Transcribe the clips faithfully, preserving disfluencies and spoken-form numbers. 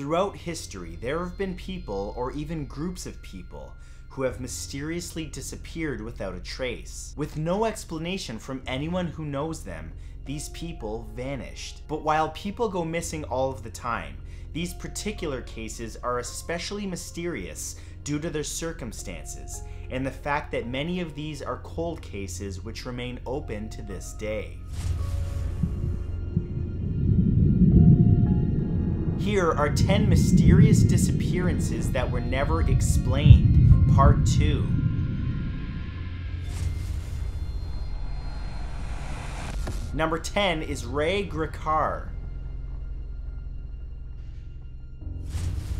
Throughout history, there have been people, or even groups of people, who have mysteriously disappeared without a trace. With no explanation from anyone who knows them, these people vanished. But while people go missing all of the time, these particular cases are especially mysterious due to their circumstances, and the fact that many of these are cold cases which remain open to this day. Here are ten mysterious disappearances that were never explained, part two. Number ten is Ray Gricar.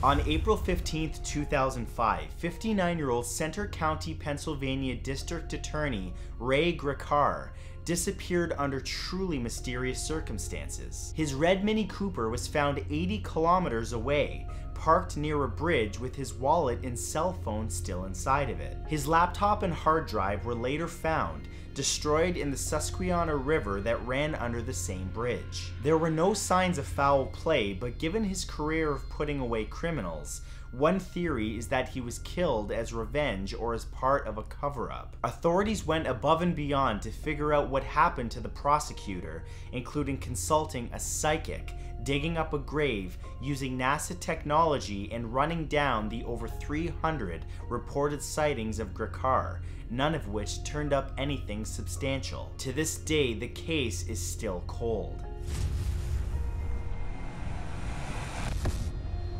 On April fifteenth two thousand five, fifty-nine-year-old Center County, Pennsylvania District Attorney Ray Gricar disappeared under truly mysterious circumstances. His red Mini Cooper was found eighty kilometers away, parked near a bridge with his wallet and cell phone still inside of it. His laptop and hard drive were later found, destroyed in the Susquehanna River that ran under the same bridge. There were no signs of foul play, but given his career of putting away criminals, one theory is that he was killed as revenge or as part of a cover-up. Authorities went above and beyond to figure out what happened to the prosecutor, including consulting a psychic, digging up a grave, using NASA technology, and running down the over three hundred reported sightings of Gricar, none of which turned up anything substantial. To this day, the case is still cold.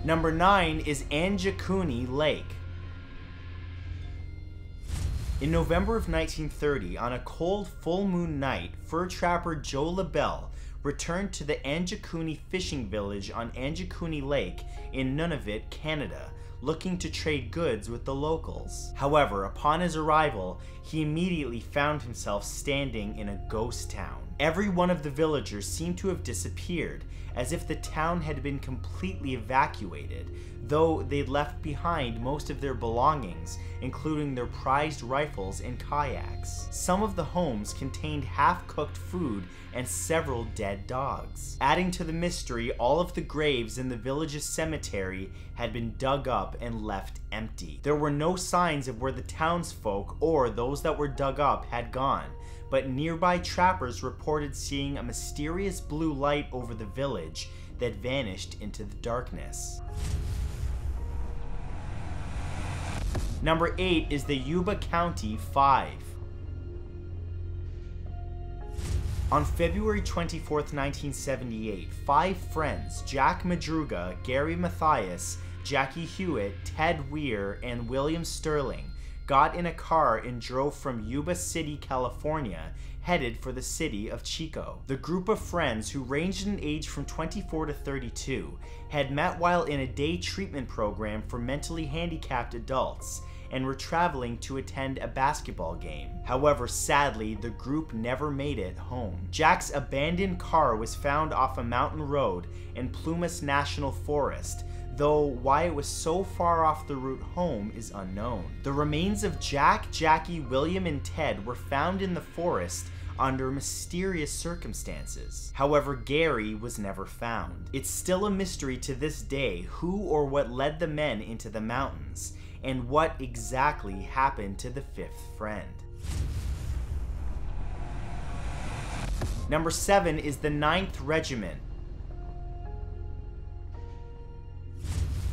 Number nine is Angikuni Lake. In November of nineteen thirty, on a cold full moon night, fur trapper Joe LaBelle returned to the Angikuni fishing village on Angikuni Lake in Nunavut, Canada, looking to trade goods with the locals. However, upon his arrival, he immediately found himself standing in a ghost town. Every one of the villagers seemed to have disappeared, as if the town had been completely evacuated, though they'd left behind most of their belongings, including their prized rifles and kayaks. Some of the homes contained half-cooked food and several dead dogs. Adding to the mystery, all of the graves in the village's cemetery had been dug up and left empty. There were no signs of where the townsfolk or those that were dug up had gone, but nearby trappers reported seeing a mysterious blue light over the village that vanished into the darkness. Number eight is the Yuba County Five. On February twenty-fourth nineteen seventy-eight, five friends, Jack Madruga, Gary Matthias, Jackie Hewitt, Ted Weir, and William Sterling, got in a car and drove from Yuba City, California, headed for the city of Chico. The group of friends, who ranged in age from twenty-four to thirty-two, had met while in a day treatment program for mentally handicapped adults and were traveling to attend a basketball game. However, sadly, the group never made it home. Jack's abandoned car was found off a mountain road in Plumas National Forest, though why it was so far off the route home is unknown. The remains of Jack, Jackie, William, and Ted were found in the forest under mysterious circumstances. However, Gary was never found. It's still a mystery to this day who or what led the men into the mountains, and what exactly happened to the fifth friend. Number seven is the ninth Regiment.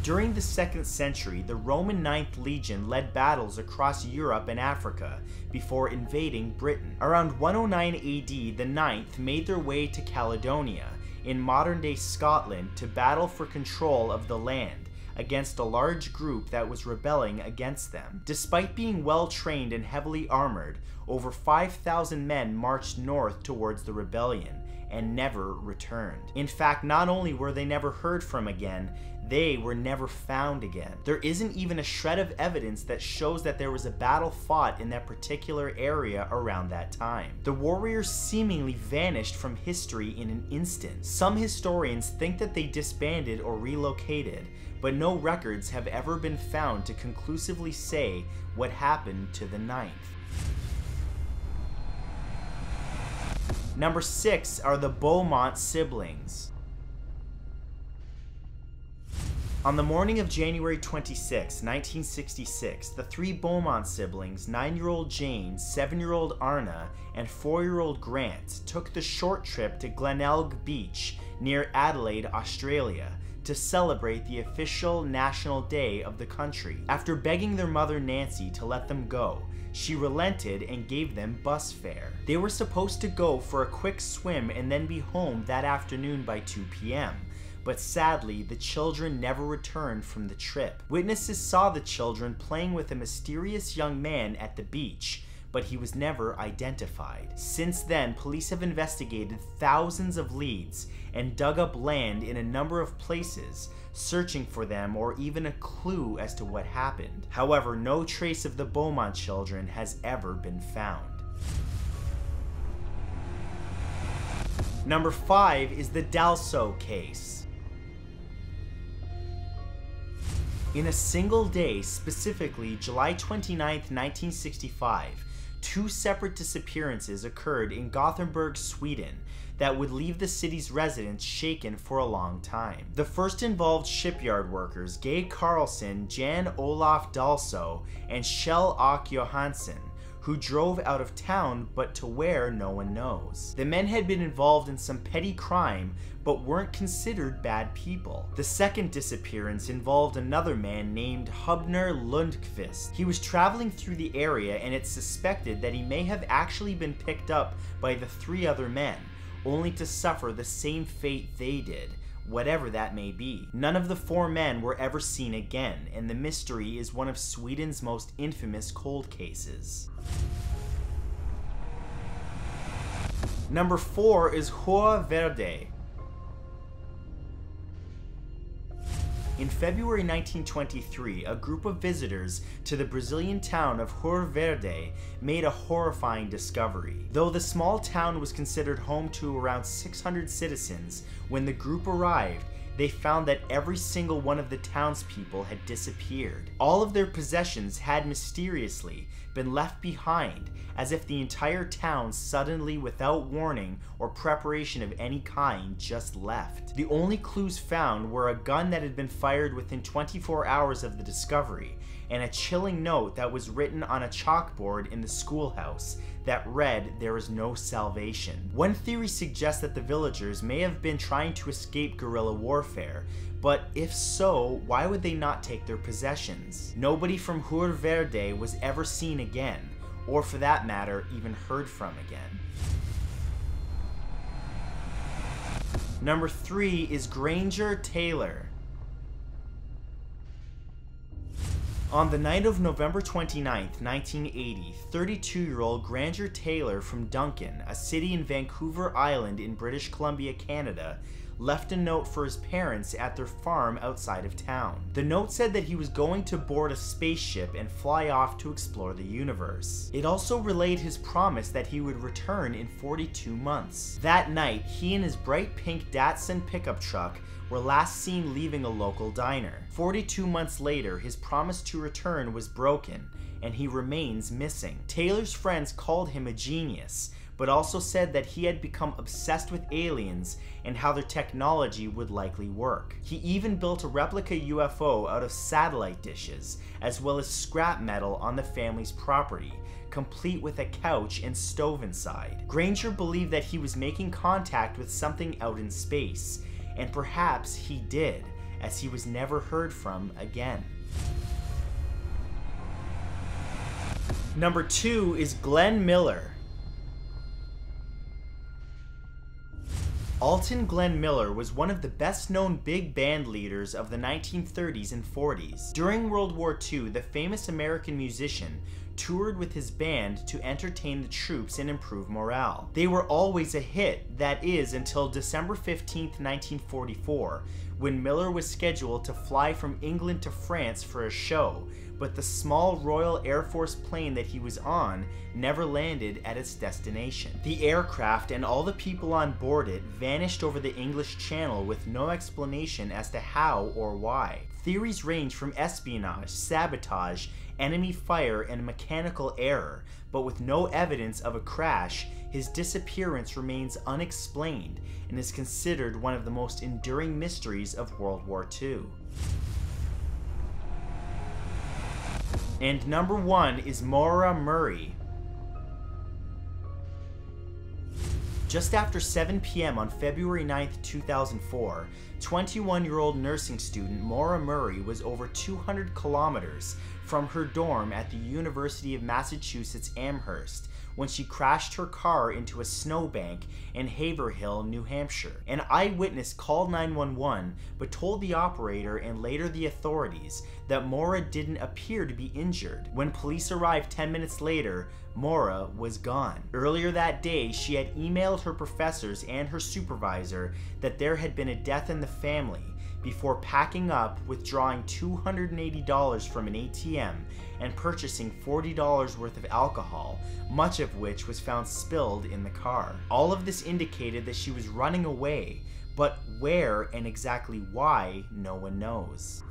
During the second century, the Roman ninth Legion led battles across Europe and Africa before invading Britain. Around one oh nine A D, the ninth made their way to Caledonia, in modern-day Scotland, to battle for control of the land against a large group that was rebelling against them. Despite being well-trained and heavily armored, over five thousand men marched north towards the rebellion and never returned. In fact, not only were they never heard from again, they were never found again. There isn't even a shred of evidence that shows that there was a battle fought in that particular area around that time. The warriors seemingly vanished from history in an instant. Some historians think that they disbanded or relocated, but no records have ever been found to conclusively say what happened to the ninth. Number six are the Beaumont siblings. On the morning of January twenty-sixth, nineteen sixty-six, the three Beaumont siblings, nine-year-old Jane, seven-year-old Arna, and four-year-old Grant, took the short trip to Glenelg Beach near Adelaide, Australia, to celebrate the official national day of the country. After begging their mother Nancy to let them go, she relented and gave them bus fare. They were supposed to go for a quick swim and then be home that afternoon by two p m, but sadly, the children never returned from the trip. Witnesses saw the children playing with a mysterious young man at the beach, but he was never identified. Since then, police have investigated thousands of leads and dug up land in a number of places, searching for them or even a clue as to what happened. However, no trace of the Beaumont children has ever been found. Number five is the Dalso case. In a single day, specifically July twenty-ninth, nineteen sixty-five, two separate disappearances occurred in Gothenburg, Sweden, that would leave the city's residents shaken for a long time. The first involved shipyard workers Gay Carlson, Jan Olaf Dalso, and Shell Ok Johansson, who drove out of town, but to where no one knows. The men had been involved in some petty crime, but weren't considered bad people. The second disappearance involved another man named Hubner Lundqvist. He was traveling through the area, and it's suspected that he may have actually been picked up by the three other men, only to suffer the same fate they did, whatever that may be. None of the four men were ever seen again, and the mystery is one of Sweden's most infamous cold cases. Number four is Hoer Verde. In February nineteen twenty-three, a group of visitors to the Brazilian town of Hoer Verde made a horrifying discovery. Though the small town was considered home to around six hundred citizens, when the group arrived, they found that every single one of the townspeople had disappeared. All of their possessions had mysteriously been left behind, as if the entire town suddenly, without warning or preparation of any kind, just left. The only clues found were a gun that had been fired within twenty-four hours of the discovery, and a chilling note that was written on a chalkboard in the schoolhouse that read, "There is no salvation." One theory suggests that the villagers may have been trying to escape guerrilla warfare, but if so, why would they not take their possessions? Nobody from Hoer Verde was ever seen again, or for that matter, even heard from again. Number three is Granger Taylor. On the night of November twenty-ninth, nineteen eighty, thirty-two-year-old Granger Taylor from Duncan, a city in Vancouver Island in British Columbia, Canada, left a note for his parents at their farm outside of town. The note said that he was going to board a spaceship and fly off to explore the universe. It also relayed his promise that he would return in forty-two months. That night, he and his bright pink Datsun pickup truck were last seen leaving a local diner. forty-two months later, his promise to return was broken, and he remains missing. Taylor's friends called him a genius, but also said that he had become obsessed with aliens and how their technology would likely work. He even built a replica U F O out of satellite dishes, as well as scrap metal on the family's property, complete with a couch and stove inside. Granger believed that he was making contact with something out in space, and perhaps he did, as he was never heard from again. Number two is Glenn Miller. Alton Glenn Miller was one of the best-known big band leaders of the nineteen thirties and forties. During World War Two, the famous American musician toured with his band to entertain the troops and improve morale. They were always a hit, that is, until December fifteenth, nineteen forty-four, when Miller was scheduled to fly from England to France for a show, but the small Royal Air Force plane that he was on never landed at its destination. The aircraft and all the people on board it vanished over the English Channel with no explanation as to how or why. Theories range from espionage, sabotage, enemy fire, and mechanical error, but with no evidence of a crash, his disappearance remains unexplained and is considered one of the most enduring mysteries of World War Two. And number one is Maura Murray. Just after seven p m on February ninth, two thousand four, twenty-one-year-old nursing student Maura Murray was over two hundred kilometers from her dorm at the University of Massachusetts Amherst when she crashed her car into a snowbank in Haverhill, New Hampshire. An eyewitness called nine one one, but told the operator and later the authorities that Maura didn't appear to be injured. When police arrived ten minutes later, Maura was gone. Earlier that day, she had emailed her professors and her supervisor that there had been a death in the family before packing up, withdrawing two hundred eighty dollars from an A T M and purchasing forty dollars worth of alcohol, much of which was found spilled in the car. All of this indicated that she was running away, but where and exactly why, no one knows.